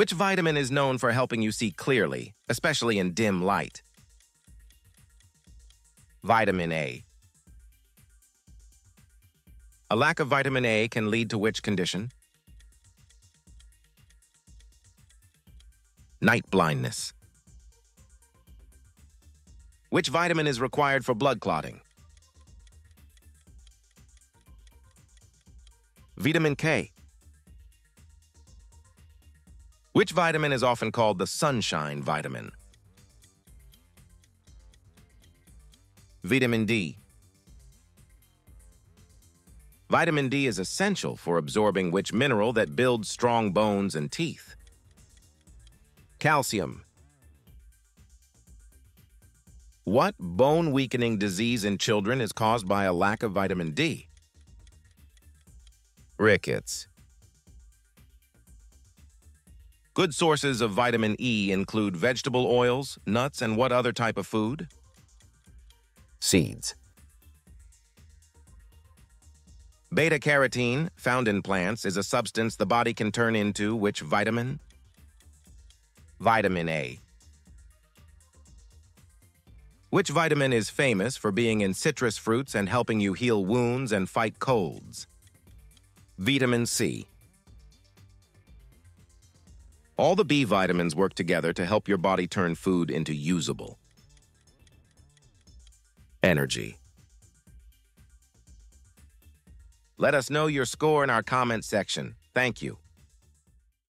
Which vitamin is known for helping you see clearly, especially in dim light? Vitamin A. A lack of vitamin A can lead to which condition? Night blindness. Which vitamin is required for blood clotting? Vitamin K. Which vitamin is often called the sunshine vitamin? Vitamin D. Vitamin D is essential for absorbing which mineral that builds strong bones and teeth? Calcium. What bone-weakening disease in children is caused by a lack of vitamin D? Rickets. Good sources of vitamin E include vegetable oils, nuts, and what other type of food? Seeds. Beta-carotene, found in plants, is a substance the body can turn into which vitamin? Vitamin A. Which vitamin is famous for being in citrus fruits and helping you heal wounds and fight colds? Vitamin C. All the B vitamins work together to help your body turn food into usable energy. Let us know your score in our comment section. Thank you.